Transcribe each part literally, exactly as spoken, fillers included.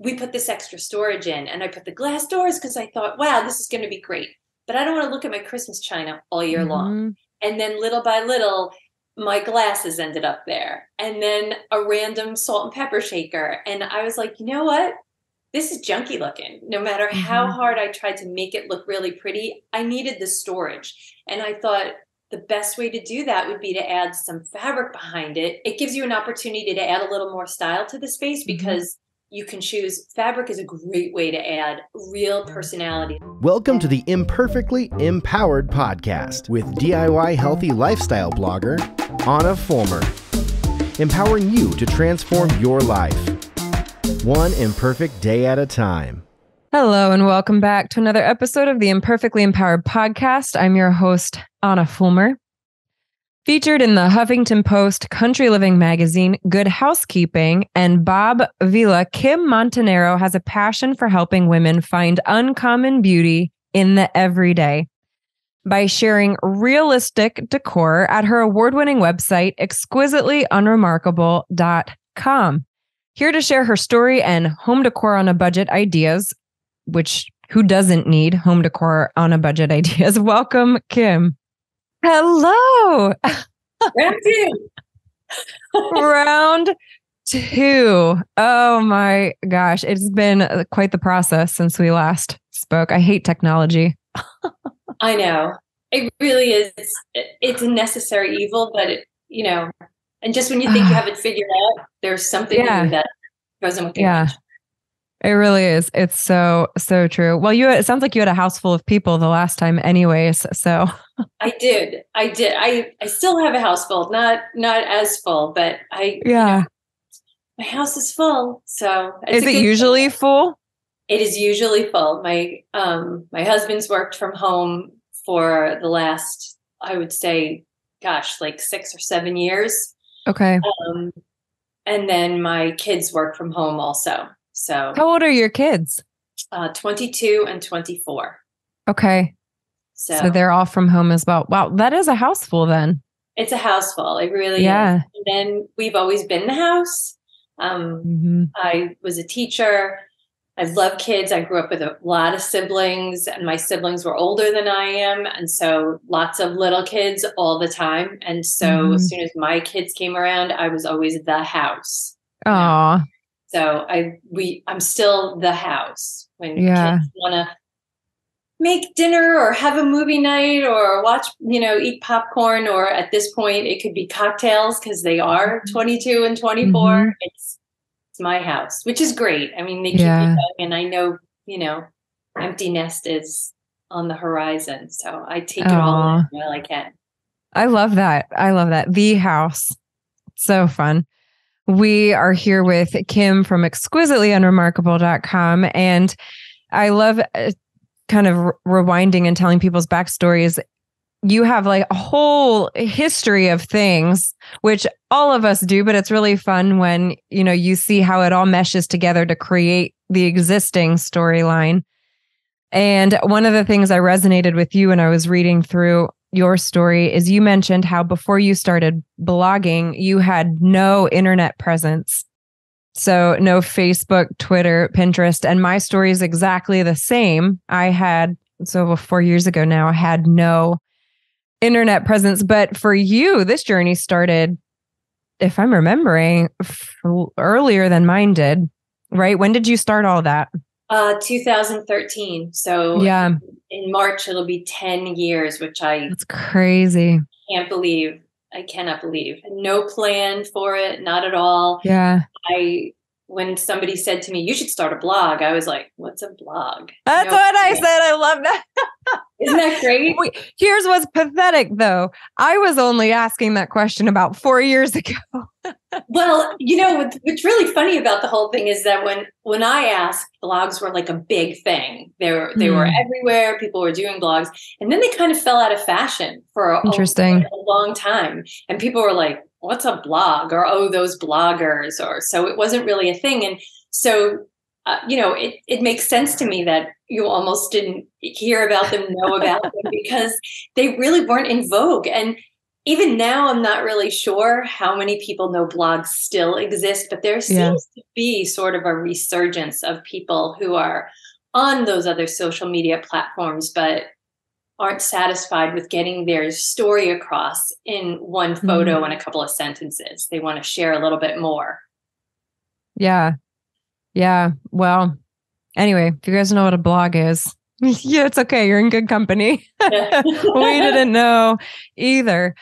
we put this extra storage in, and I put the glass doors because I thought, wow, this is going to be great. But I don't want to look at my Christmas china all year mm-hmm. long. And then little by little, my glasses ended up there, and then a random salt and pepper shaker. And I was like, you know what? This is junky looking. No matter mm-hmm. how hard I tried to make it look really pretty, I needed the storage. And I thought the best way to do that would be to add some fabric behind it. It gives you an opportunity to add a little more style to the space because mm-hmm. you can choose. Fabric is a great way to add real personality. Welcome to the Imperfectly Empowered Podcast with D I Y healthy lifestyle blogger, Anna Fulmer. Empowering you to transform your life, one imperfect day at a time. Hello and welcome back to another episode of the Imperfectly Empowered Podcast. I'm your host, Anna Fulmer. Featured in the Huffington Post, Country Living Magazine, Good Housekeeping, and Bob Vila, Kim Montenero has a passion for helping women find uncommon beauty in the everyday by sharing realistic decor at her award-winning website, exquisitely unremarkable dot com. Here to share her story and home decor on a budget ideas, which who doesn't need home decor on a budget ideas? Welcome, Kim. Hello. Round two. Round two. Oh my gosh. It's been quite the process since we last spoke. I hate technology. I know. It really is. It's a necessary evil, but it, you know, and just when you think you have it figured out, there's something yeah. that doesn't work. Yeah. Much. It really is. It's so, so true. Well, you, it sounds like you had a house full of people the last time anyways. So I did, I did. I, I still have a house full, not, not as full, but I, yeah, you know, my house is full. So is it usually full? It is usually full. My, um, my husband's worked from home for the last, I would say, gosh, like six or seven years. Okay. Um, and then my kids work from home also. So how old are your kids? Uh, twenty-two and twenty-four. Okay. So, so they're all from home as well. Wow. That is a house full then. It's a house full. It really yeah. is. And then we've always been in the house. Um, mm-hmm. I was a teacher. I love kids. I grew up with a lot of siblings, and my siblings were older than I am. And so lots of little kids all the time. And so mm-hmm. as soon as my kids came around, I was always the house. Aw. So I we I'm still the house when yeah. kids want to make dinner or have a movie night or watch, you know, eat popcorn, or at this point it could be cocktails because they are twenty-two and twenty-four. Mm-hmm. It's, it's my house, which is great. I mean, they keep yeah. me going, and I know, you know, empty nest is on the horizon. So I take Aww. It all in while I can. I love that. I love that. The house. It's so fun. We are here with Kim from exquisitely unremarkable dot com, and I love uh, kind of re- rewinding and telling people's backstories. You have like a whole history of things, which all of us do, but it's really fun when, you know, you see how it all meshes together to create the existing storyline. And one of the things I resonated with you when I was reading through your story is you mentioned how before you started blogging, you had no internet presence. So no Facebook, Twitter, Pinterest, and my story is exactly the same. I had, so four years ago now, I had no internet presence. But for you, this journey started, if I'm remembering, f- earlier than mine did, right? When did you start all that? Uh, two thousand thirteen. So yeah. in March, it'll be ten years, which I That's crazy. Can't believe. I cannot believe. No plan for it. Not at all. Yeah. I, when somebody said to me, you should start a blog, I was like, what's a blog? That's no what plan. I said. I love that. Isn't that great? Wait, here's what's pathetic though. I was only asking that question about four years ago. Well, you know, what's really funny about the whole thing is that when, when I asked, blogs were like a big thing. They were, they mm. were everywhere. People were doing blogs, and then they kind of fell out of fashion for a, Interesting. a long time. And people were like, what's a blog? Or, oh, those bloggers. Or so it wasn't really a thing. And so, uh, you know, it, it makes sense to me that you almost didn't hear about them, know about them, because they really weren't in vogue. And even now, I'm not really sure how many people know blogs still exist, but there seems yeah. to be sort of a resurgence of people who are on those other social media platforms, but aren't satisfied with getting their story across in one photo mm-hmm. and a couple of sentences. They want to share a little bit more. Yeah. Yeah. Well, anyway, if you guys know what a blog is, yeah, it's okay. You're in good company. We didn't know either.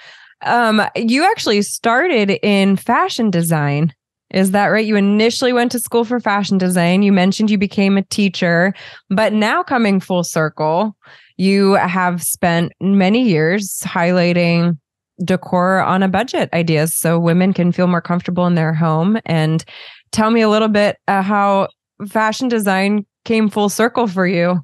Um, you actually started in fashion design. Is that right? You initially went to school for fashion design. You mentioned you became a teacher, but now coming full circle, you have spent many years highlighting decor on a budget ideas so women can feel more comfortable in their home. And tell me a little bit uh, how fashion design came full circle for you.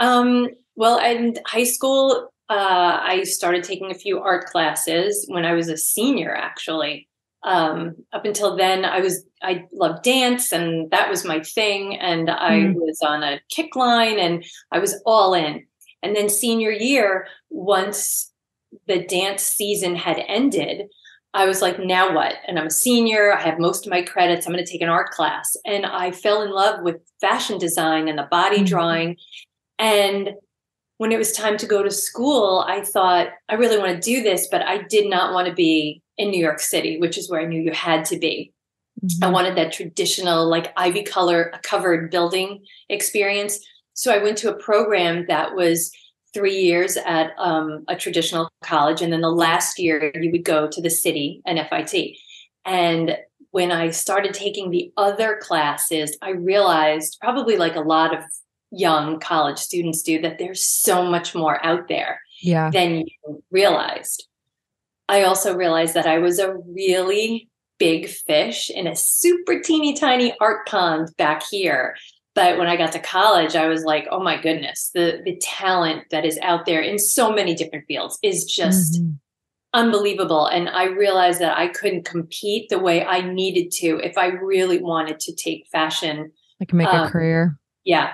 Um, well, in high school, uh, I started taking a few art classes when I was a senior, actually. Um, up until then, I was, I loved dance and that was my thing. And I mm. was on a kick line and I was all in. And then senior year, once the dance season had ended, I was like, now what? And I'm a senior. I have most of my credits. I'm going to take an art class. And I fell in love with fashion design and the body drawing. And when it was time to go to school, I thought, I really want to do this, but I did not want to be in New York City, which is where I knew you had to be. Mm-hmm. I wanted that traditional, like ivy color covered building experience. So I went to a program that was three years at um, a traditional college. And then the last year you would go to the city and F I T. And when I started taking the other classes, I realized, probably like a lot of young college students do, that there's so much more out there yeah. than you realized. I also realized that I was a really big fish in a super teeny tiny art pond back here. But when I got to college, I was like, oh my goodness, the the talent that is out there in so many different fields is just mm-hmm. unbelievable. And I realized that I couldn't compete the way I needed to if I really wanted to take fashion. I can make um, a career. Yeah.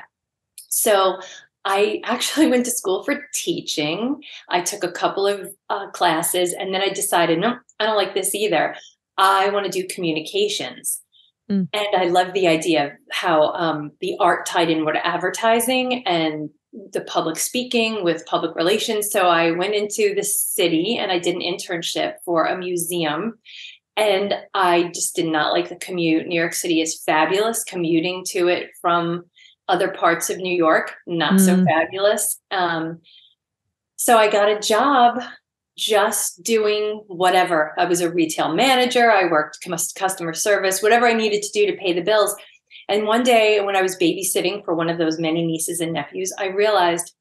So I actually went to school for teaching. I took a couple of uh, classes and then I decided, no, I don't like this either. I want to do communications. Mm. And I love the idea of how um, the art tied in with advertising and the public speaking with public relations. So I went into the city and I did an internship for a museum. And I just did not like the commute. New York City is fabulous. Commuting to it from other parts of New York, not mm. so fabulous. Um, so I got a job just doing whatever. I was a retail manager. I worked customer service, whatever I needed to do to pay the bills. And one day when I was babysitting for one of those many nieces and nephews, I realized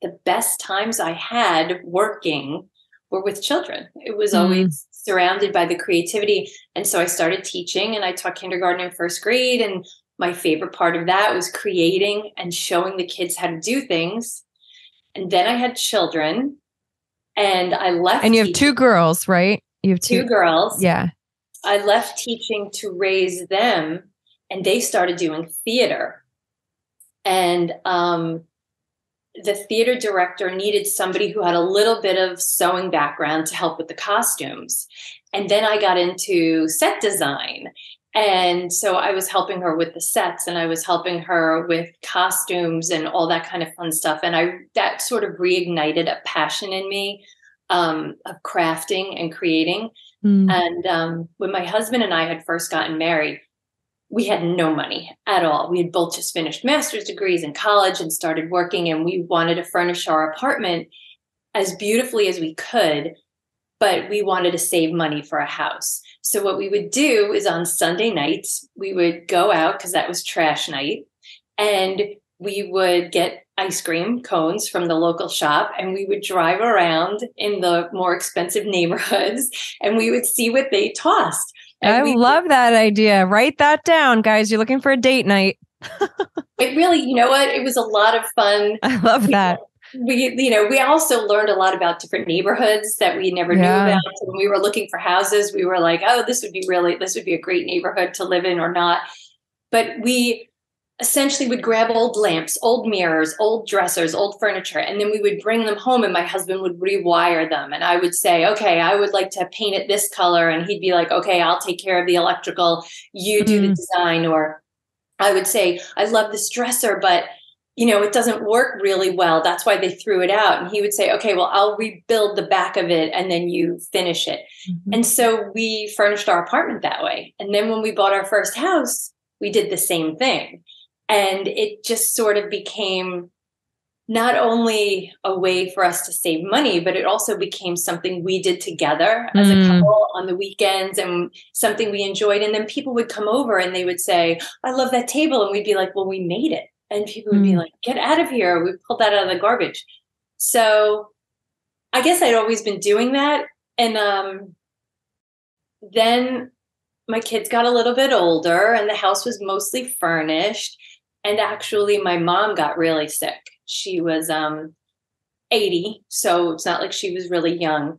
the best times I had working were with children. It was mm. always surrounded by the creativity. And so I started teaching and I taught kindergarten and first grade, and my favorite part of that was creating and showing the kids how to do things. And then I had children and I left. And you have teaching. two girls, right? You have two, two girls. Yeah. I left teaching to raise them and they started doing theater. And um, the theater director needed somebody who had a little bit of sewing background to help with the costumes. And then I got into set design. And so I was helping her with the sets and I was helping her with costumes and all that kind of fun stuff. And I that sort of reignited a passion in me um, of crafting and creating. Mm. And um, when my husband and I had first gotten married, we had no money at all. We had both just finished master's degrees in college and started working, and we wanted to furnish our apartment as beautifully as we could, but we wanted to save money for a house. So what we would do is on Sunday nights, we would go out because that was trash night, and we would get ice cream cones from the local shop, and we would drive around in the more expensive neighborhoods and we would see what they tossed. And I we, love that idea. Write that down, guys. You're looking for a date night. It really, you know what? It was a lot of fun. I love that. We, you know, we also learned a lot about different neighborhoods that we never yeah. knew about. So when we were looking for houses, we were like, oh, this would be really, this would be a great neighborhood to live in or not. But we essentially would grab old lamps, old mirrors, old dressers, old furniture, and then we would bring them home and my husband would rewire them. And I would say, okay, I would like to paint it this color. And he'd be like, okay, I'll take care of the electrical. You do mm-hmm. the design. Or I would say, I love this dresser, but you know, it doesn't work really well. That's why they threw it out. And he would say, okay, well, I'll rebuild the back of it and then you finish it. Mm-hmm. And so we furnished our apartment that way. And then when we bought our first house, we did the same thing. And it just sort of became not only a way for us to save money, but it also became something we did together as mm. a couple on the weekends and something we enjoyed. And then people would come over and they would say, I love that table. And we'd be like, well, we made it. And people would be like, get out of here. We pulled that out of the garbage. So I guess I'd always been doing that. And um, then my kids got a little bit older and the house was mostly furnished. And actually, my mom got really sick. She was um, eighty. So it's not like she was really young,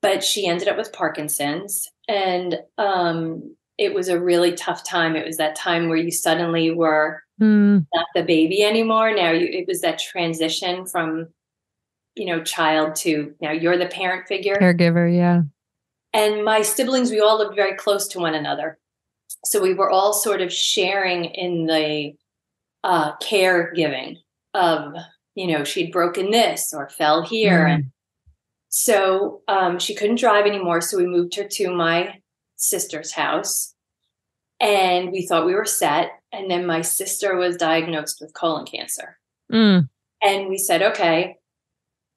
but she ended up with Parkinson's. And um, it was a really tough time. It was that time where you suddenly were Mm. not the baby anymore. Now you, it was that transition from, you know, child to now you're the parent figure. Caregiver, yeah. And my siblings, we all lived very close to one another. So we were all sort of sharing in the uh, caregiving of, you know, she'd broken this or fell here. Mm. And so um, she couldn't drive anymore. So we moved her to my sister's house and we thought we were set. And then my sister was diagnosed with colon cancer. Mm. And we said, okay,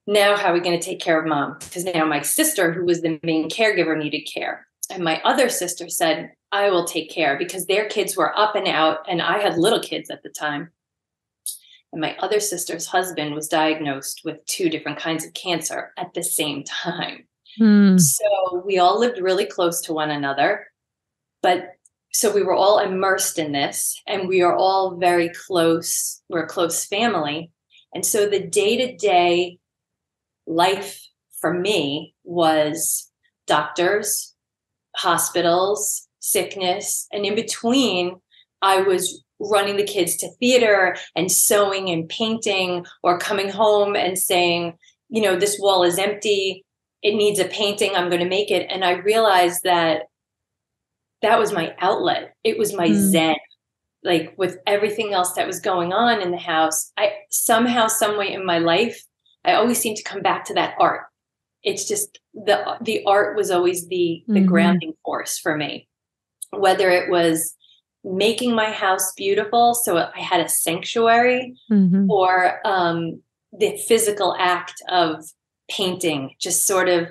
now how are we going to take care of mom? Because now my sister, who was the main caregiver, needed care. And my other sister said, I will take care, because their kids were up and out. And I had little kids at the time. And my other sister's husband was diagnosed with two different kinds of cancer at the same time. Mm. So we all lived really close to one another. But so we were all immersed in this and we are all very close. We're a close family. And so the day-to-day life for me was doctors, hospitals, sickness. And in between, I was running the kids to theater and sewing and painting, or coming home and saying, you know, this wall is empty. It needs a painting. I'm going to make it. And I realized that that was my outlet. It was my mm. zen. Like with everything else that was going on in the house, I somehow, some way in my life, I always seem to come back to that art. It's just the the art was always the the mm-hmm. grounding force for me. Whether it was making my house beautiful, so I had a sanctuary, mm-hmm. or um, the physical act of painting, just sort of,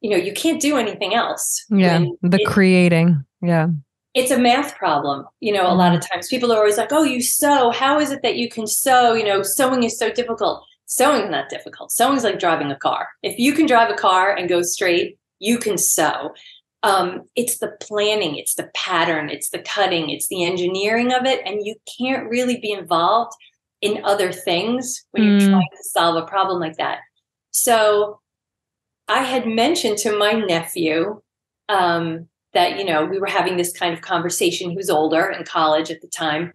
you know, you can't do anything else. Yeah, the it, creating. Yeah. It's a math problem. You know, a lot of times people are always like, oh, you sew. How is it that you can sew? You know, sewing is so difficult. Sewing's not difficult. Sewing's like driving a car. If you can drive a car and go straight, you can sew. Um, it's the planning. It's the pattern. It's the cutting. It's the engineering of it. And you can't really be involved in other things when you're mm. trying to solve a problem like that. So I had mentioned to my nephew, um, that, you know, we were having this kind of conversation. He was older, in college at the time.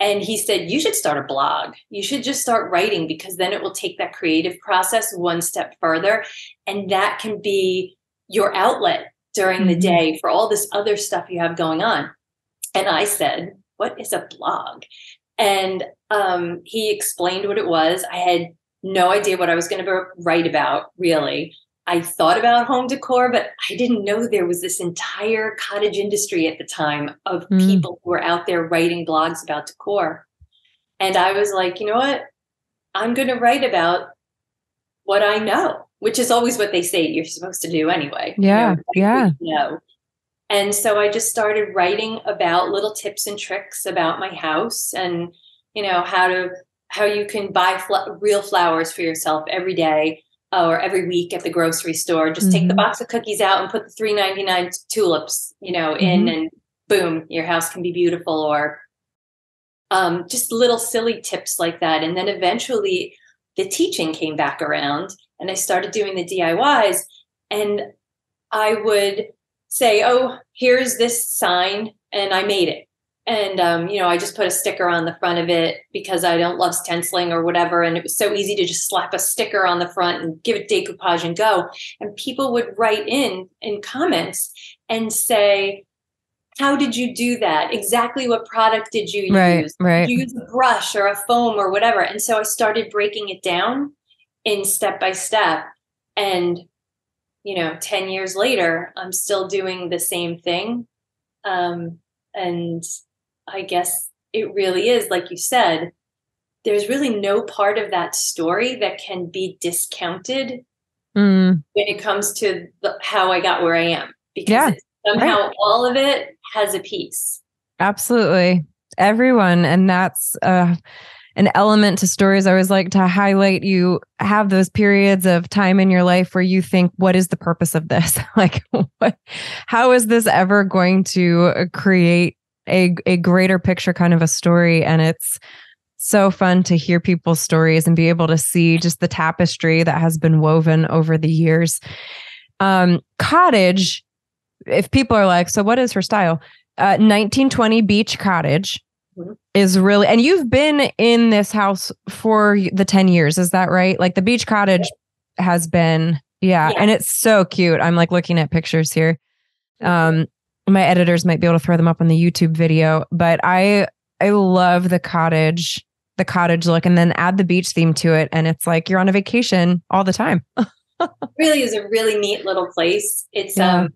And he said, you should start a blog. You should just start writing, because then it will take that creative process one step further. And that can be your outlet during the day for all this other stuff you have going on. And I said, what is a blog? And um, he explained what it was. I had no idea what I was going to write about, really. I thought about home decor, but I didn't know there was this entire cottage industry at the time of mm. people who were out there writing blogs about decor. And I was like, you know what? I'm going to write about what I know, which is always what they say you're supposed to do anyway. Yeah, you know, yeah. You know. And so I just started writing about little tips and tricks about my house, and, you know, how to how you can buy fl- real flowers for yourself every day. Or every week at the grocery store, just mm-hmm. take the box of cookies out and put the three ninety-nine tulips, you know, mm-hmm. in, and boom, your house can be beautiful. Or um, just little silly tips like that. And then eventually the teaching came back around and I started doing the D I Ys, and I would say, oh, here's this sign and I made it. And, um, you know, I just put a sticker on the front of it because I don't love stenciling or whatever. And it was so easy to just slap a sticker on the front and give it decoupage and go. And people would write in in comments and say, how did you do that? Exactly what product did you right, use? Right. Did you use a brush or a foam or whatever? And so I started breaking it down in step by step. And, you know, ten years later, I'm still doing the same thing. Um, and I guess it really is, like you said, there's really no part of that story that can be discounted mm. when it comes to the, how I got where I am, because yeah. somehow right. all of it has a piece. Absolutely. Everyone. And that's uh, an element to stories. I always like to highlight, you have those periods of time in your life where you think, what is the purpose of this? Like, what, how is this ever going to create a a greater picture, kind of a story? And it's so fun to hear people's stories and be able to see just the tapestry that has been woven over the years. Um, cottage, if people are like, so what is her style? Uh, nineteen twenty beach cottage mm-hmm. is really, and you've been in this house for the ten years. Is that right? Like the beach cottage yeah. has been, yeah, yeah. And it's so cute. I'm like looking at pictures here. Um, My editors might be able to throw them up on the YouTube video, but I I love the cottage, the cottage look, and then add the beach theme to it. And it's like you're on a vacation all the time. It really is a really neat little place. It's yeah. um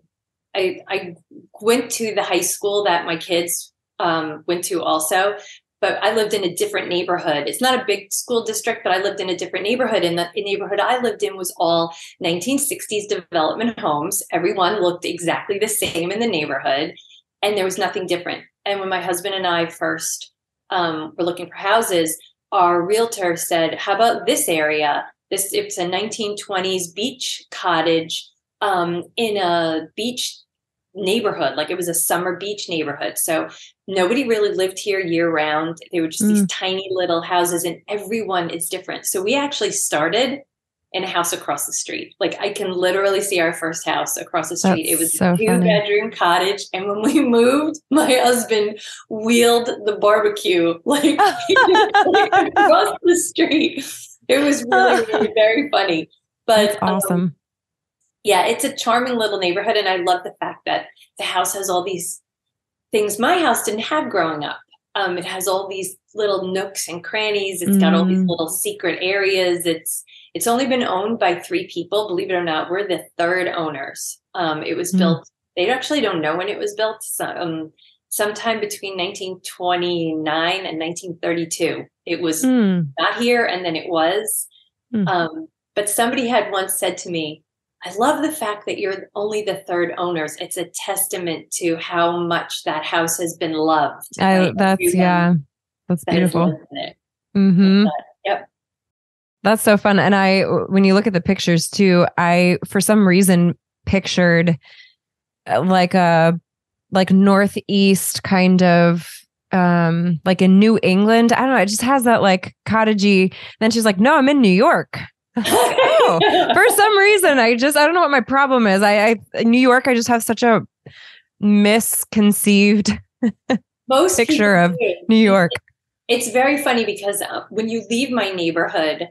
I I went to the high school that my kids um went to also, but I lived in a different neighborhood. It's not a big school district, but I lived in a different neighborhood. And the neighborhood I lived in was all nineteen sixties development homes. Everyone looked exactly the same in the neighborhood, and there was nothing different. And when my husband and I first um, were looking for houses, our realtor said, how about this area? This it's a nineteen twenties beach cottage um, in a beach neighborhood. Like it was a summer beach neighborhood. So nobody really lived here year round. They were just mm. these tiny little houses, and everyone is different. So we actually started in a house across the street. Like I can literally see our first house across the street. That's it was so a two funny. bedroom cottage. And when we moved, my husband wheeled the barbecue like across the street. It was really, really very funny. But That's awesome. Um, Yeah, it's a charming little neighborhood. And I love the fact that the house has all these things my house didn't have growing up. Um, it has all these little nooks and crannies. It's mm. got all these little secret areas. It's it's only been owned by three people. Believe it or not, we're the third owners. Um, it was mm. built. They actually don't know when it was built. So, um, sometime between nineteen twenty-nine and nineteen thirty-two. It was mm. not here, and then it was. Mm. Um, but somebody had once said to me, I love the fact that you're only the third owners. It's a testament to how much that house has been loved. Right? I, that's, Everyone yeah, that's that beautiful. Mm-hmm. But, yep. That's so fun. And I, when you look at the pictures too, I, for some reason, pictured like a, like Northeast kind of, um, like in New England. I don't know. It just has that like cottagey. Then she's like, no, I'm in New York. Oh, for some reason, I just, I don't know what my problem is. I, I New York, I just have such a misconceived Most picture of do. New York. It's, it's very funny because uh, when you leave my neighborhood,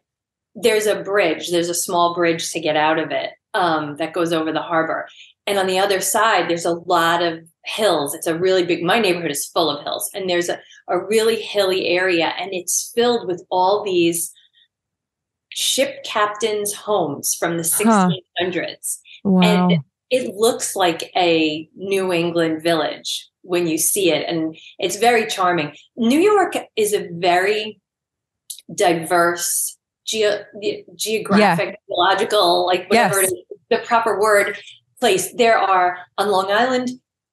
there's a bridge, there's a small bridge to get out of it um, that goes over the harbor. And on the other side, there's a lot of hills. It's a really big, my neighborhood is full of hills, and there's a, a really hilly area, and it's filled with all these ship captains' homes from the sixteen hundreds. Huh. Wow. And it looks like a New England village when you see it. And it's very charming. New York is a very diverse ge- geographic, yeah. geological, like whatever yes. it is, the proper word, place. There are, on Long Island,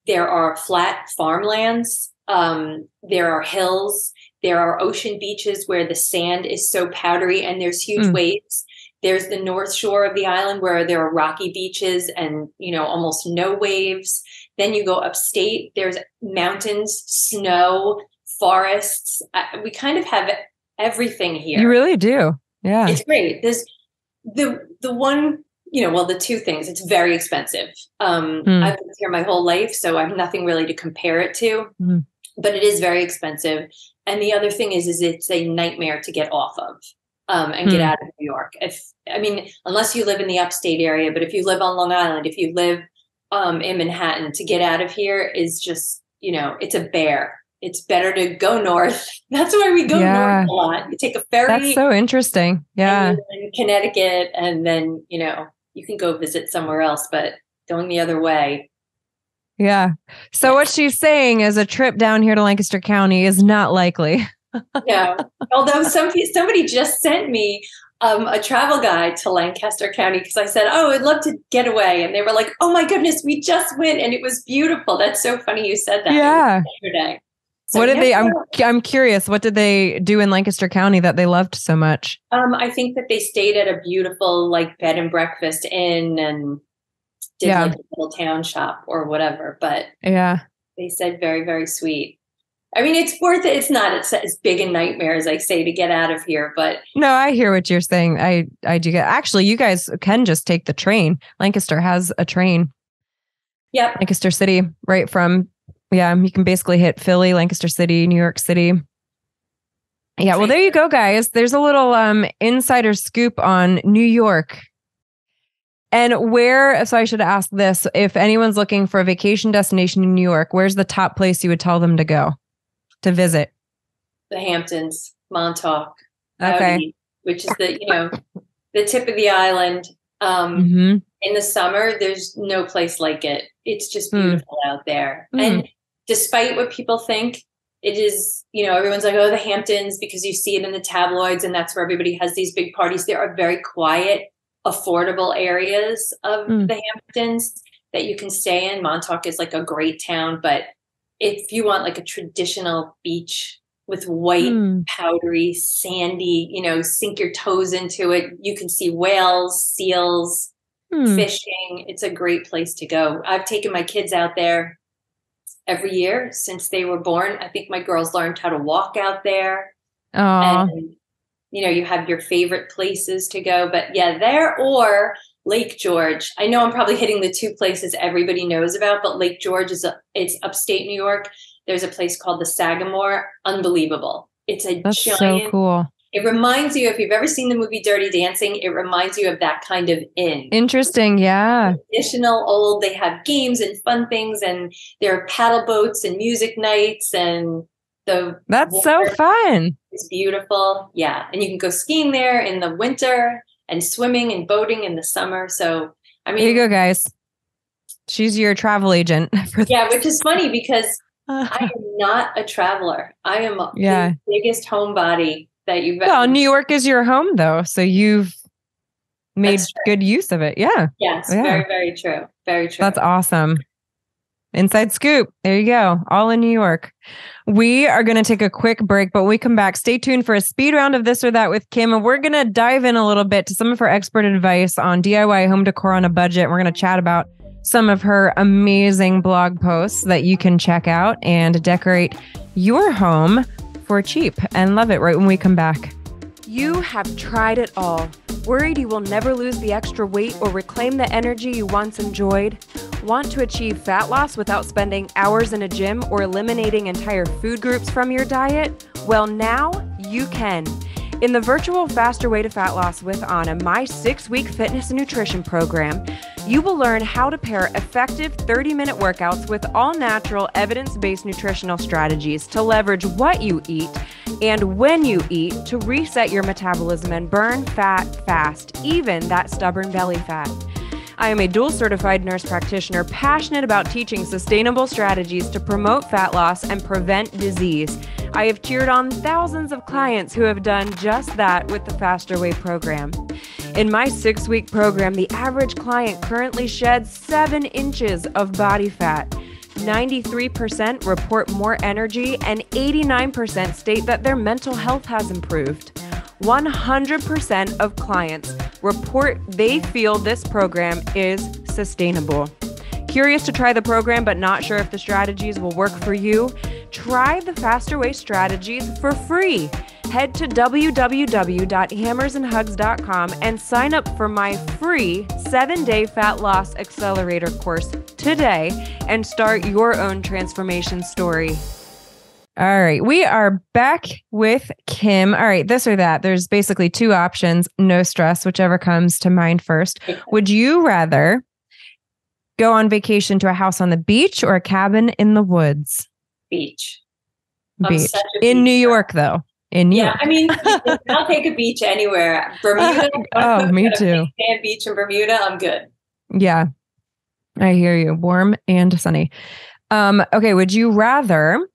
there are flat farmlands. Um, there are hills. There are ocean beaches where the sand is so powdery and there's huge mm. waves. There's the North Shore of the island where there are rocky beaches and, you know, almost no waves. Then you go upstate. There's mountains, snow, forests. I, we kind of have everything here. You really do. Yeah. It's great. There's the the one, you know, well, the two things. It's very expensive. Um, mm. I've been here my whole life, so I have nothing really to compare it to. Mm. but it is very expensive. And the other thing is, is it's a nightmare to get off of um, and mm. get out of New York. If I mean, unless you live in the upstate area, but if you live on Long Island, if you live um, in Manhattan, to get out of here is just, you know, it's a bear. It's better to go north. That's why we go yeah. north a lot. You take a ferry. That's so interesting. Yeah. And in Connecticut, and then, you know, you can go visit somewhere else, but going the other way. Yeah. So what she's saying is a trip down here to Lancaster County is not likely. No. Although somebody, somebody just sent me um, a travel guide to Lancaster County because I said, oh, I'd love to get away. And they were like, oh my goodness, we just went and it was beautiful. That's so funny you said that. Yeah. Yesterday. So what did yeah, they, I'm I'm curious, what did they do in Lancaster County that they loved so much? Um, I think that they stayed at a beautiful like bed and breakfast inn and did yeah. like a little town shop or whatever. But yeah, they said very, very sweet. I mean, it's worth it. It's not it's as big a nightmare as I say to get out of here. But no, I hear what you're saying. I, I do get, actually, you guys can just take the train. Lancaster has a train. Yeah. Lancaster City, right from... Yeah, you can basically hit Philly, Lancaster City, New York City. Yeah, well, there you go, guys. There's a little um, insider scoop on New York. And where, so I should ask this, if anyone's looking for a vacation destination in New York, where's the top place you would tell them to go to visit? The Hamptons, Montauk, okay. Audi, which is the, you know, the tip of the island. Um, mm-hmm. In the summer, there's no place like it. It's just beautiful mm. out there. Mm. And despite what people think, it is, you know, everyone's like, oh, the Hamptons, because you see it in the tabloids and that's where everybody has these big parties. There are very quiet, affordable areas of mm. the Hamptons that you can stay in. Montauk is like a great town, but if you want like a traditional beach with white, mm. powdery, sandy, you know, sink your toes into it, you can see whales, seals, mm. fishing. It's a great place to go. I've taken my kids out there every year since they were born. I think my girls learned how to walk out there. Aww. And, you know, you have your favorite places to go, but yeah, there or Lake George. I know I'm probably hitting the two places everybody knows about, but Lake George is, a, it's upstate New York. There's a place called the Sagamore. Unbelievable. It's a That's giant. So cool. It reminds you, if you've ever seen the movie Dirty Dancing, it reminds you of that kind of inn. Interesting. Yeah. Traditional old, they have games and fun things and there are paddle boats and music nights and the. That's so fun. It's beautiful. Yeah. And you can go skiing there in the winter and swimming and boating in the summer. So, I mean. There you go, guys. She's your travel agent. For yeah. Which is funny because I am not a traveler. I am yeah. the biggest homebody that you've ever. Well, New York is your home though. So you've made good use of it. Yeah. Yes. Yeah. Very, very true. Very true. That's awesome. Inside scoop. There you go. All in New York. We are going to take a quick break, but when we come back, stay tuned for a speed round of This or That with Kim. And we're going to dive in a little bit to some of her expert advice on D I Y home decor on a budget. We're going to chat about some of her amazing blog posts that you can check out and decorate your home for cheap and love it right when we come back. You have tried it all. Worried you will never lose the extra weight or reclaim the energy you once enjoyed? Want to achieve fat loss without spending hours in a gym or eliminating entire food groups from your diet? Well, now you can. In the virtual Faster Way to Fat Loss with Anna, my six-week fitness and nutrition program, you will learn how to pair effective thirty-minute workouts with all-natural, evidence-based nutritional strategies to leverage what you eat and when you eat to reset your metabolism and burn fat fast, even that stubborn belly fat. I am a dual certified nurse practitioner passionate about teaching sustainable strategies to promote fat loss and prevent disease. I have cheered on thousands of clients who have done just that with the Faster Way program. In my six-week program, the average client currently sheds seven inches of body fat. ninety-three percent report more energy and eighty-nine percent state that their mental health has improved. one hundred percent of clients report they feel this program is sustainable. Curious to try the program but not sure if the strategies will work for you? Try the Faster Way strategies for free. Head to w w w dot hammers and hugs dot com and sign up for my free seven-day fat loss accelerator course today and start your own transformation story. All right. We are back with Kim. All right. This or that. There's basically two options. No stress, whichever comes to mind first. Would you rather go on vacation to a house on the beach or a cabin in the woods? Beach. Beach. In New York, though. In New yeah, York. I mean, I'll take a beach anywhere. Bermuda. Oh, me too. Sand beach in Bermuda. I'm good. Yeah. I hear you. Warm and sunny. Um, okay. Would you rather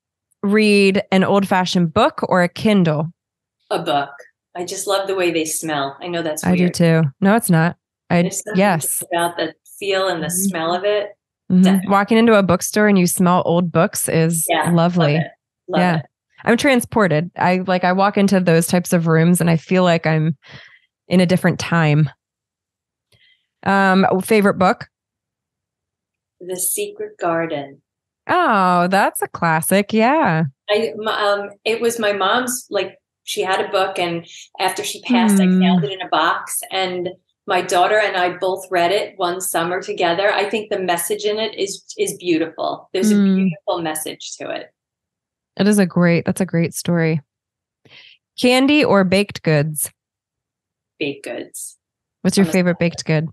read an old-fashioned book or a Kindle? A book. I just love the way they smell. I know that's weird. I do too. No, it's not. I yes. About the feel and the mm-hmm. smell of it. Mm-hmm. Walking into a bookstore and you smell old books is yeah, lovely. Love it. Love yeah. It. I'm transported. I like I walk into those types of rooms and I feel like I'm in a different time. Um, favorite book? The Secret Garden. Oh, that's a classic. Yeah. I, um, it was my mom's, like she had a book and after she passed, mm. I found it in a box and my daughter and I both read it one summer together. I think the message in it is, is beautiful. There's mm. a beautiful message to it. It is a great, that's a great story. Candy or baked goods? Baked goods. What's your I'm favorite baked good?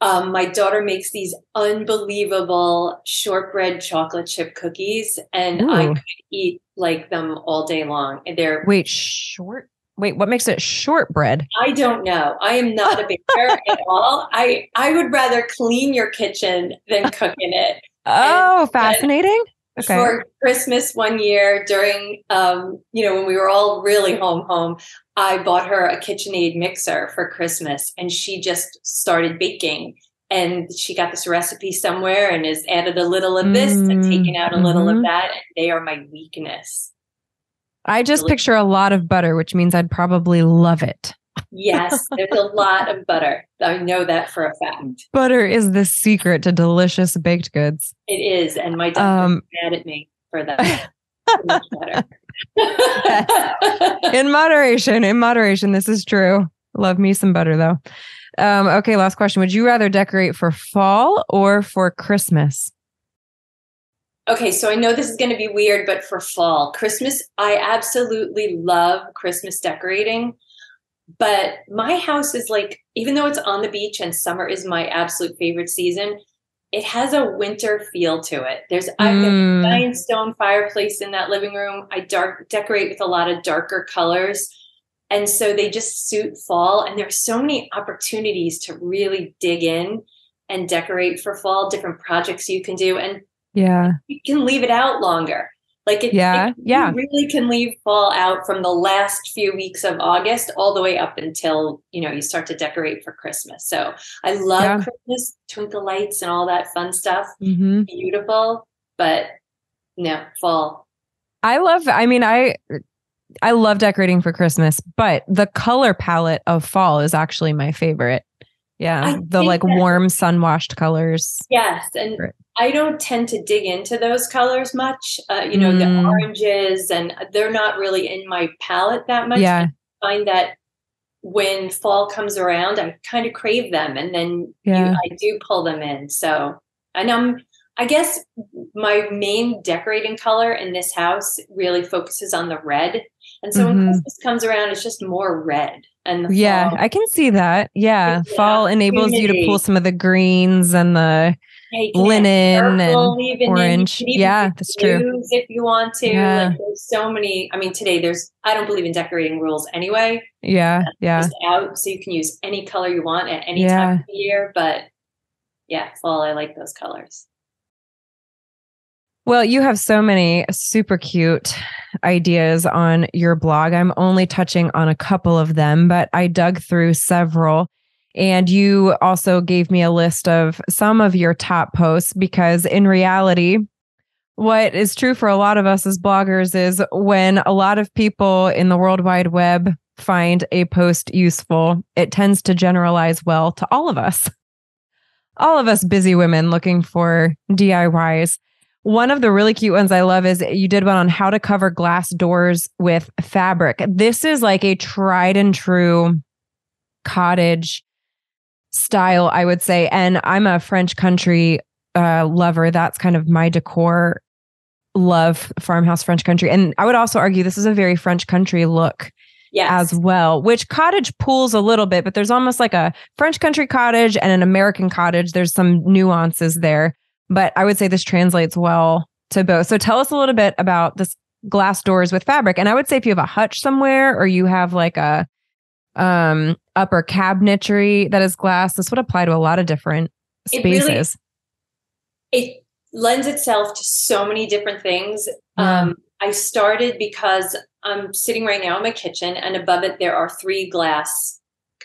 Um, my daughter makes these unbelievable shortbread chocolate chip cookies, and Ooh. I could eat like them all day long. And they're wait short. Wait, what makes it shortbread? I don't know. I am not a baker at all. I I would rather clean your kitchen than cook in it. Oh, and, fascinating. And, Okay. For Christmas one year during, um, you know, when we were all really home, home, I bought her a KitchenAid mixer for Christmas and she just started baking and she got this recipe somewhere and has added a little of this mm-hmm. and taken out a little mm-hmm. of that. And they are my weakness. I just really picture a lot of butter, which means I'd probably love it. Yes, there's a lot of butter. I know that for a fact. Butter is the secret to delicious baked goods. It is, and my dad um, is mad at me for that. Too much butter. In moderation, in moderation, this is true. Love me some butter, though. Um, okay, last question. Would you rather decorate for fall or for Christmas? Okay, so I know this is going to be weird, but for fall. Christmas, I absolutely love Christmas decorating. But my house is like, even though it's on the beach and summer is my absolute favorite season, it has a winter feel to it. There's mm. I have a giant stone fireplace in that living room. I dark decorate with a lot of darker colors. And so they just suit fall. And there are so many opportunities to really dig in and decorate for fall, different projects you can do. And yeah, you can leave it out longer. Like it, yeah, it, yeah. You really can leave fall out from the last few weeks of August all the way up until, you know, you start to decorate for Christmas. So I love yeah. Christmas, twinkle lights and all that fun stuff. Mm-hmm. Beautiful, but no, fall. I love, I mean, I, I love decorating for Christmas, but the color palette of fall is actually my favorite. Yeah. I the like that. warm sun-washed colors. Yes. And I don't tend to dig into those colors much. Uh, you know, mm. the oranges and they're not really in my palette that much. Yeah. I find that when fall comes around, I kind of crave them and then yeah. you, I do pull them in. So, and I'm, I guess my main decorating color in this house really focuses on the red. And so mm-hmm. when Christmas comes around, it's just more red. And the yeah, fall. I can see that. Yeah. yeah. Fall enables you to pull some of the greens and the yeah, linen purple, and orange. Yeah, that's true. If you want to, yeah. like, there's so many. I mean, today there's, I don't believe in decorating rules anyway. Yeah. Yeah. It's out, so you can use any color you want at any yeah. time of the year. But yeah, fall, I like those colors. Well, you have so many super cute ideas on your blog. I'm only touching on a couple of them, but I dug through several. And you also gave me a list of some of your top posts, because in reality, what is true for a lot of us as bloggers is when a lot of people in the World Wide Web find a post useful, it tends to generalize well to all of us. All of us busy women looking for D I Ys. One of the really cute ones I love is you did one on how to cover glass doors with fabric. This is like a tried and true cottage style, I would say. And I'm a French country uh, lover. That's kind of my decor love farmhouse French country. And I would also argue this is a very French country look yes. as well, which cottage pulls a little bit, but there's almost like a French country cottage and an American cottage. There's some nuances there, but I would say this translates well to both. So tell us a little bit about this glass doors with fabric. And I would say if you have a hutch somewhere or you have like a um, upper cabinetry that is glass, this would apply to a lot of different spaces. It, really, it lends itself to so many different things. Yeah. Um, I started because I'm sitting right now in my kitchen and above it, there are three glass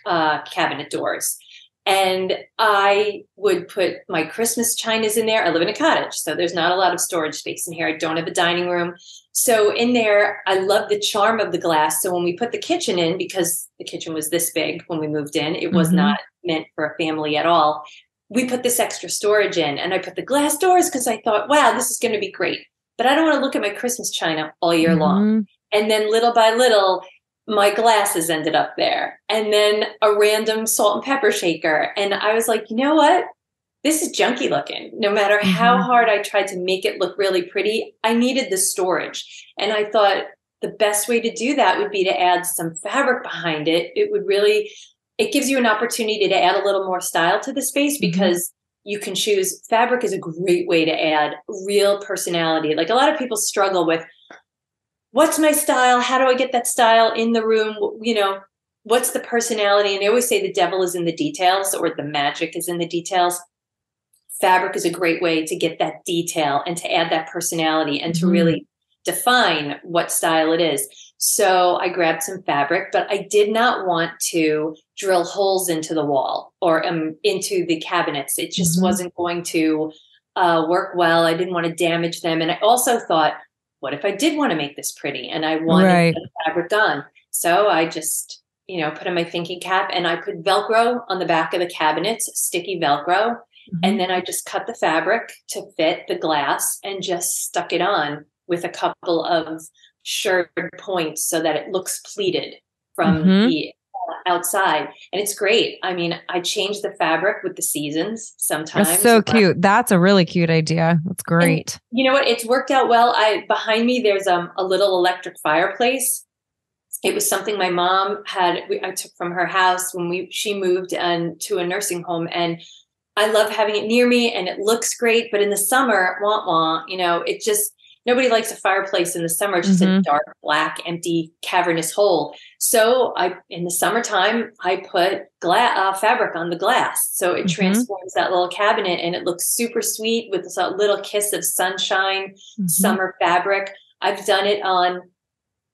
uh, cabinet doors. And I would put my Christmas chinas in there. I live in a cottage, so there's not a lot of storage space in here. I don't have a dining room. So in there, I love the charm of the glass. So when we put the kitchen in, because the kitchen was this big when we moved in, it mm-hmm. was not meant for a family at all. We put this extra storage in and I put the glass doors because I thought, wow, this is going to be great. But I don't want to look at my Christmas china all year mm-hmm. long. And then little by little, my glasses ended up there, and then a random salt and pepper shaker. And I was like, you know what? This is junky looking. No matter how mm-hmm. hard I tried to make it look really pretty, I needed the storage. And I thought the best way to do that would be to add some fabric behind it. It would really, it gives you an opportunity to add a little more style to the space because mm-hmm. you can choose. Fabric is a great way to add real personality. Like a lot of people struggle with, what's my style? How do I get that style in the room? You know, what's the personality? And I always say the devil is in the details, or the magic is in the details. Fabric is a great way to get that detail and to add that personality and to mm-hmm. really define what style it is. So I grabbed some fabric, but I did not want to drill holes into the wall or um, into the cabinets. It just mm-hmm. wasn't going to uh, work well. I didn't want to damage them. And I also thought, what if I did want to make this pretty and I wanted right. the fabric on? So I just, you know, put on my thinking cap and I put Velcro on the back of the cabinets, sticky Velcro. Mm-hmm. And then I just cut the fabric to fit the glass and just stuck it on with a couple of shirred points so that it looks pleated from mm-hmm. the outside. And it's great. I mean, I change the fabric with the seasons sometimes. That's so cute. That's a really cute idea. That's great. And you know what? It's worked out well. I behind me, there's um, a little electric fireplace. It was something my mom had, we, I took from her house when we she moved and to a nursing home. And I love having it near me and it looks great. But in the summer, wah, wah, you know, it just, nobody likes a fireplace in the summer, just mm-hmm. a dark, black, empty, cavernous hole. So I, in the summertime, I put gla- uh, fabric on the glass. So it mm-hmm. transforms that little cabinet and it looks super sweet with a little kiss of sunshine, mm-hmm. summer fabric. I've done it on,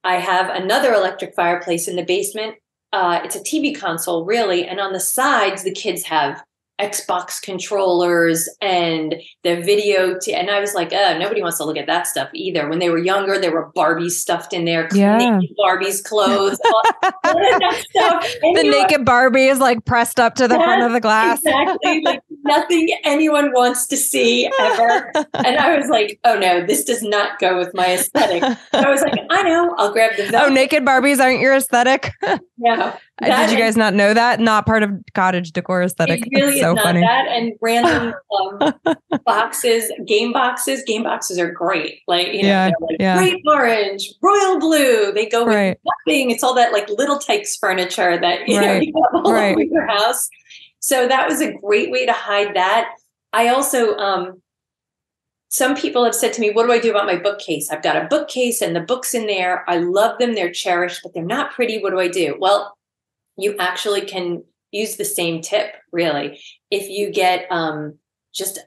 I have another electric fireplace in the basement. Uh, it's a T V console, really. And on the sides, the kids have Xbox controllers and the video. T- and I was like, oh, nobody wants to look at that stuff either. When they were younger, there were Barbies stuffed in there, yeah. naked Barbies, clothes, all that stuff. The naked know, Barbie is like pressed up to the front of the glass. Exactly. Like nothing anyone wants to see ever. And I was like, oh no, this does not go with my aesthetic. So I was like, I know, I'll grab the velvet. Oh, naked Barbies aren't your aesthetic? No. That Did you guys is, not know that? Not part of cottage decor aesthetic. It really so is not funny. That. And random um, boxes, game boxes. Game boxes are great. Like, you know, yeah, like yeah. great orange, royal blue. They go with right. nothing. It's all that like little types furniture that you right. know you have all right. over your house. So that was a great way to hide that. I also, um, some people have said to me, what do I do about my bookcase? I've got a bookcase and the books in there. I love them. They're cherished, but they're not pretty. What do I do? Well, you actually can use the same tip, really. If you get um, just,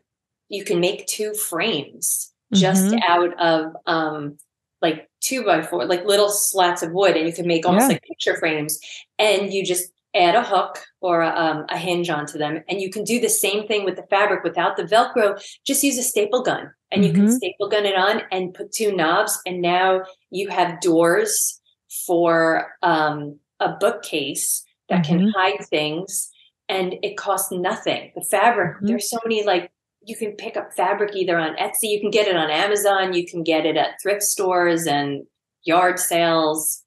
you can make two frames mm-hmm. just out of um, like two by four, like little slats of wood, and you can make almost yeah. like picture frames. And you just add a hook or a, um, a hinge onto them. And you can do the same thing with the fabric without the Velcro. Just use a staple gun and mm-hmm. you can staple gun it on and put two knobs. And now you have doors for, um, a bookcase that mm-hmm. can hide things, and it costs nothing. The fabric, mm-hmm. there's so many, like you can pick up fabric either on Etsy, you can get it on Amazon, you can get it at thrift stores and yard sales.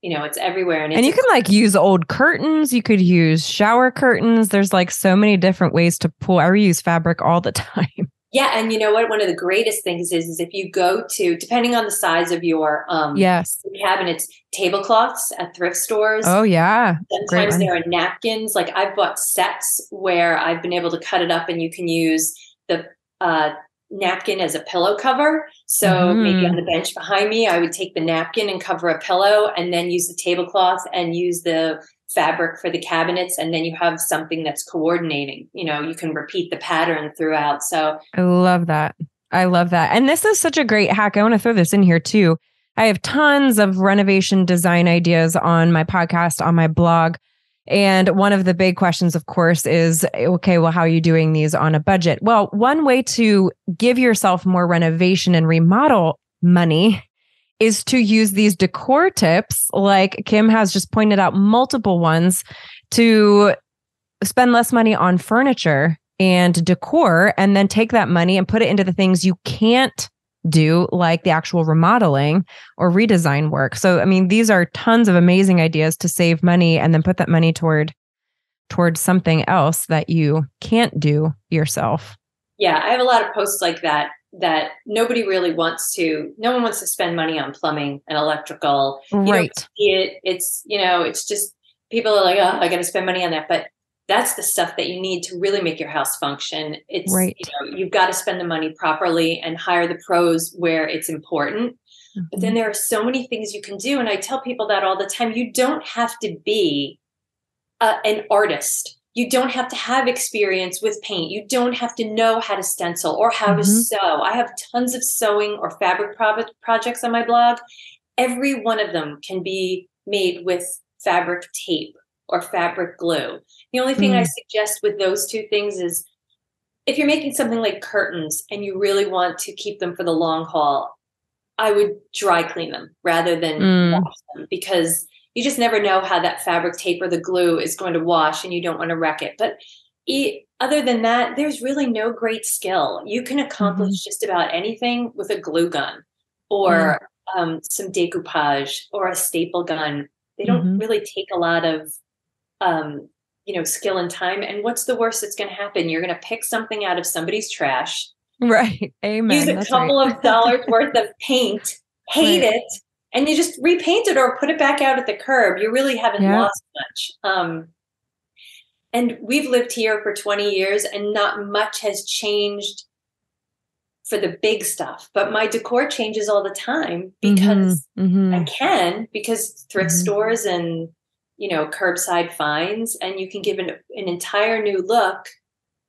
You know, it's everywhere. And, it's- and you can like use old curtains. You could use shower curtains. There's like so many different ways to pull. I reuse fabric all the time. Yeah. And you know what? One of the greatest things is, is if you go to, depending on the size of your um, yes. cabinets, tablecloths at thrift stores. Oh, yeah. Sometimes there are napkins. Like I've bought sets where I've been able to cut it up and you can use the uh, napkin as a pillow cover. So mm. maybe on the bench behind me, I would take the napkin and cover a pillow and then use the tablecloth and use the fabric for the cabinets, and then you have something that's coordinating. You know, you can repeat the pattern throughout. So I love that. I love that. And this is such a great hack. I want to throw this in here too. I have tons of renovation design ideas on my podcast, on my blog. And one of the big questions, of course, is, okay, well, how are you doing these on a budget? Well, one way to give yourself more renovation and remodel money is to use these decor tips, like Kim has just pointed out multiple ones, to spend less money on furniture and decor, and then take that money and put it into the things you can't do, like the actual remodeling or redesign work. So, I mean, these are tons of amazing ideas to save money and then put that money toward, toward something else that you can't do yourself. Yeah, I have a lot of posts like that. That nobody really wants to, no one wants to spend money on plumbing and electrical. You right. Don't see it, it's, you know, it's just people are like, oh, I got to spend money on that. But that's the stuff that you need to really make your house function. It's, right. you know, you've got to spend the money properly and hire the pros where it's important. Mm-hmm. But then there are so many things you can do. And I tell people that all the time. You don't have to be uh, an artist. You don't have to have experience with paint. You don't have to know how to stencil or how mm-hmm. to sew. I have tons of sewing or fabric pro- projects on my blog. Every one of them can be made with fabric tape or fabric glue. The only thing mm. I suggest with those two things is if you're making something like curtains and you really want to keep them for the long haul, I would dry clean them rather than mm. wash them, because you just never know how that fabric tape or the glue is going to wash, and you don't want to wreck it. But e- other than that, there's really no great skill. You can accomplish mm-hmm. just about anything with a glue gun or mm-hmm. um, some decoupage or a staple gun. They don't mm-hmm. really take a lot of, um, you know, skill and time. And what's the worst that's going to happen? You're going to pick something out of somebody's trash. Right. Amen. Use a that's couple right. of dollars worth of paint, hate right. it. And you just repaint it or put it back out at the curb. You really haven't yeah. lost much. Um, and we've lived here for twenty years and not much has changed for the big stuff. But my decor changes all the time because mm-hmm. I can, because thrift mm-hmm. stores and, you know, curbside finds, and you can give an, an entire new look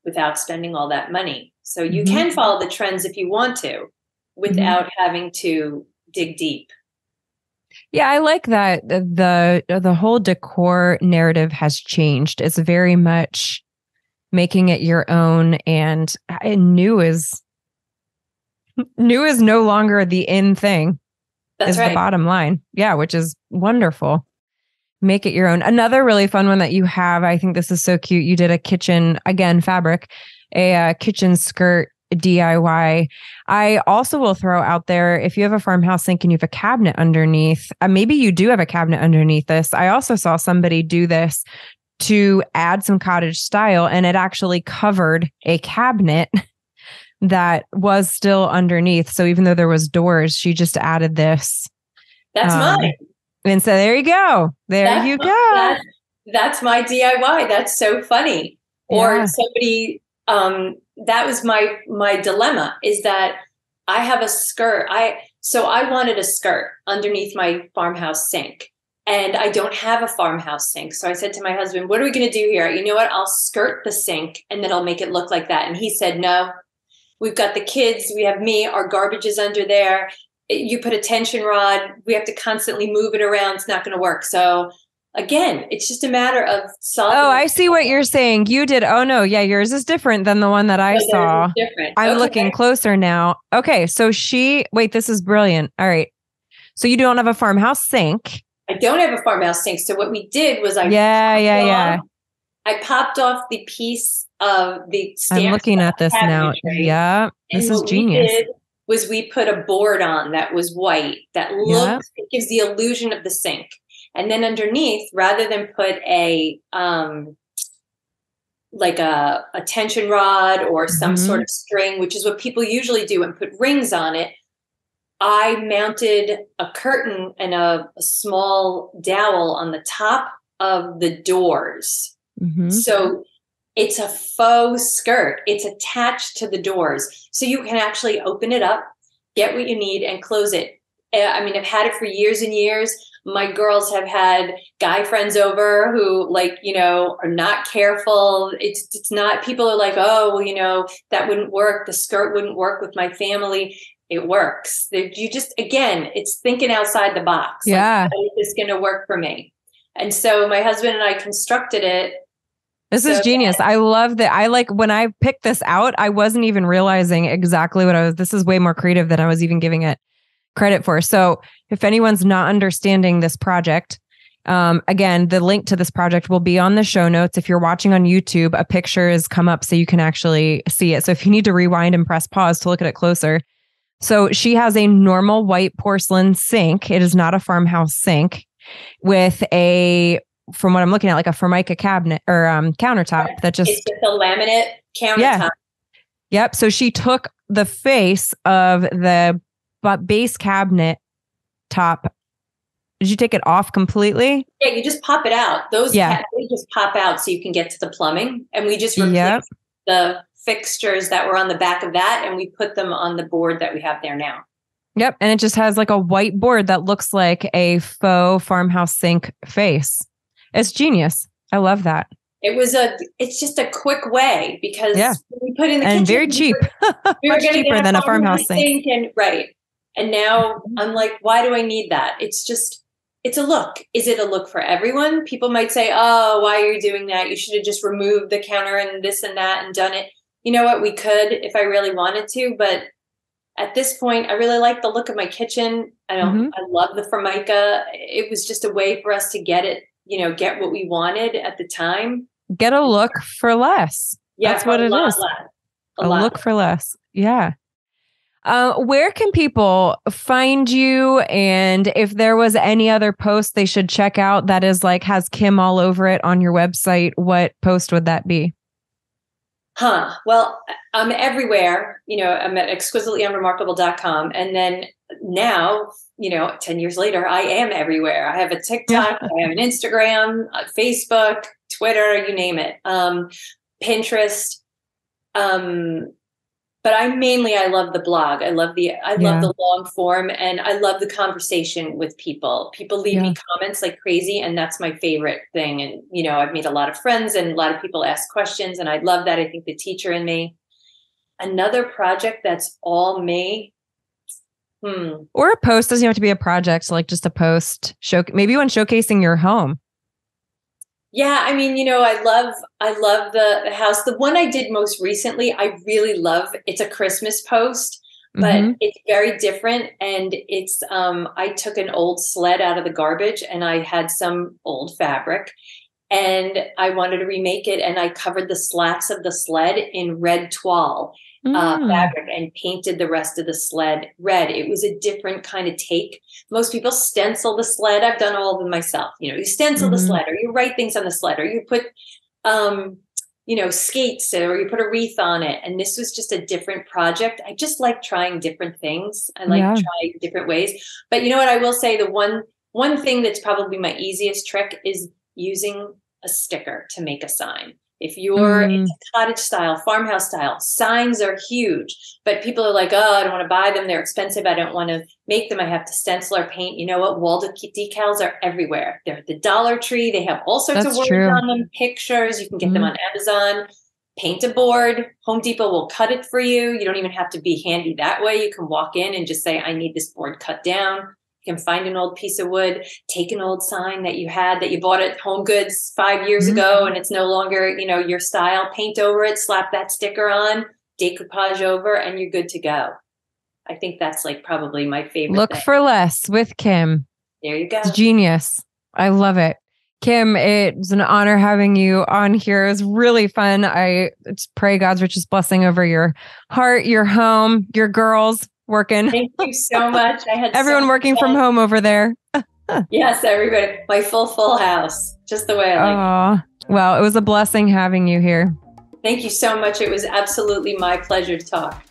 without spending all that money. So you mm-hmm. can follow the trends if you want to without mm-hmm. having to dig deep. Yeah, I like that the the whole decor narrative has changed. It's very much making it your own, and, and new is new is no longer the in thing. That's right. Is the bottom line. Yeah, which is wonderful. Make it your own. Another really fun one that you have, I think this is so cute. You did a kitchen, again, fabric, a uh, kitchen skirt D I Y. I also will throw out there, if you have a farmhouse sink and you have a cabinet underneath, uh, maybe you do have a cabinet underneath this. I also saw somebody do this to add some cottage style, and it actually covered a cabinet that was still underneath. So even though there was doors, she just added this. That's um, mine. And so there you go. There that's you go. My, that, that's my D I Y. That's so funny. Or yeah. somebody... Um, that was my, my dilemma, is that I have a skirt. I, so I wanted a skirt underneath my farmhouse sink, and I don't have a farmhouse sink. So I said to my husband, what are we going to do here? You know what? I'll skirt the sink and then I'll make it look like that. And he said, no, we've got the kids. We have me, our garbage is under there. You put a tension rod. We have to constantly move it around. It's not going to work. So again, it's just a matter of solving. Oh, I see what you're saying. You did. Oh, no. Yeah. Yours is different than the one that I no, saw. Different. I'm okay. looking closer now. Okay. So she, wait, this is brilliant. All right. So you don't have a farmhouse sink. I don't have a farmhouse sink. So what we did was I. Yeah. Yeah. Off, yeah. I popped off the piece of the stamp. I'm looking at this now. Yeah. This is genius. Was we put a board on that was white that looks, yeah. it gives the illusion of the sink. And then underneath, rather than put a um, like a, a tension rod or some mm-hmm. sort of string, which is what people usually do and put rings on it. I mounted a curtain and a, a small dowel on the top of the doors. Mm-hmm. So it's a faux skirt. It's attached to the doors. So you can actually open it up, get what you need, and close it. I mean, I've had it for years and years. My girls have had guy friends over who, like, you know, are not careful. It's it's not, people are like, oh, well, you know, that wouldn't work. The skirt wouldn't work with my family. It works. You just, again, it's thinking outside the box. Yeah. Like, how is this going to work for me? And so my husband and I constructed it. This so is genius. That- I love that. I like when I picked this out, I wasn't even realizing exactly what I was. This is way more creative than I was even giving it credit for. So if anyone's not understanding this project, um, again, the link to this project will be on the show notes. If you're watching on YouTube, a picture has come up so you can actually see it. So if you need to rewind and press pause to look at it closer. So she has a normal white porcelain sink. It is not a farmhouse sink with a, from what I'm looking at, like a Formica cabinet or um, countertop that just... It's just a laminate countertop. Yeah. Yep. So she took the face of the base cabinet top. Did you take it off completely? Yeah, you just pop it out. Those yeah. cabinets, they just pop out so you can get to the plumbing. And we just replace yep. the... fixtures that were on the back of that, and we put them on the board that we have there now. Yep. And it just has like a white board that looks like a faux farmhouse sink face. It's genius. I love that. It was a, it's just a quick way because yeah. we put in the and kitchen. And very cheap. We were, we Much were cheaper get a than a farmhouse sink. sink. And right. And now mm-hmm. I'm like, why do I need that? It's just, it's a look. Is it a look for everyone? People might say, oh, why are you doing that? You should have just removed the counter and this and that and done it. You know what? We could if I really wanted to, but at this point, I really like the look of my kitchen. I don't. Mm-hmm. I love the Formica. It was just a way for us to get it. You know, get what we wanted at the time. Get a look for less. Yeah, that's what it is. A look for less. Yeah. Uh, where can people find you? And if there was any other post they should check out that is like has Kim all over it on your website, what post would that be? Huh. Well, I'm everywhere. You know, I'm at exquisitely unremarkable dot com. And then now, you know, ten years later, I am everywhere. I have a TikTok, yeah. I have an Instagram, Facebook, Twitter, you name it. Um, Pinterest. Um, but I mainly, I love the blog. I love the, I love yeah. the long form, and I love the conversation with people. People leave yeah. me comments like crazy, and that's my favorite thing. And, you know, I've made a lot of friends, and a lot of people ask questions, and I love that. I think the teacher in me. Another project that's all me. Hmm. Or a post, doesn't have to be a project, like just a post show, maybe when showcasing your home. Yeah, I mean, you know, I love, I love the house. The one I did most recently, I really love. It's a Christmas post, but mm-hmm. it's very different. And it's, um, I took an old sled out of the garbage, and I had some old fabric, and I wanted to remake it. And I covered the slats of the sled in red toile mm. uh, fabric and painted the rest of the sled red. It was a different kind of take. Most people stencil the sled. I've done all of them myself. You know, you stencil mm-hmm. the sled, or you write things on the sled, or you put, um, you know, skates, or you put a wreath on it. And this was just a different project. I just like trying different things. I like yeah. trying different ways. But you know what? I will say the one one thing that's probably my easiest trick is using a sticker to make a sign. If you're mm. into cottage style, farmhouse style, signs are huge, but people are like, oh, I don't want to buy them. They're expensive. I don't want to make them. I have to stencil or paint. You know what? Wall decals are everywhere. They're at the Dollar Tree. They have all sorts That's of words true. on them, pictures. You can get mm. them on Amazon. Paint a board. Home Depot will cut it for you. You don't even have to be handy that way. You can walk in and just say, I need this board cut down. You can find an old piece of wood, take an old sign that you had that you bought at Home Goods five years mm-hmm. ago, and it's no longer, you know, your style, paint over it, slap that sticker on, decoupage over, and you're good to go. I think that's like probably my favorite. Look thing. For less with Kim. There you go. It's genius. I love it. Kim, it's an honor having you on here. It was really fun. I pray God's richest blessing over your heart, your home, your girls. Working. Thank you so much. I had everyone so working fun. From home over there. Yes, everybody. My full, full house. Just the way I like it. Well, it was a blessing having you here. Thank you so much. It was absolutely my pleasure to talk.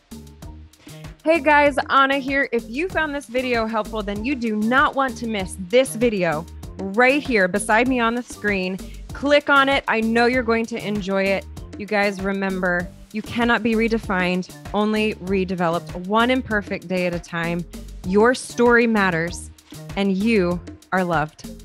Hey guys, Anna here. If you found this video helpful, then you do not want to miss this video right here beside me on the screen. Click on it. I know you're going to enjoy it. You guys, remember, you cannot be redefined, only redeveloped, one imperfect day at a time. Your story matters, and you are loved.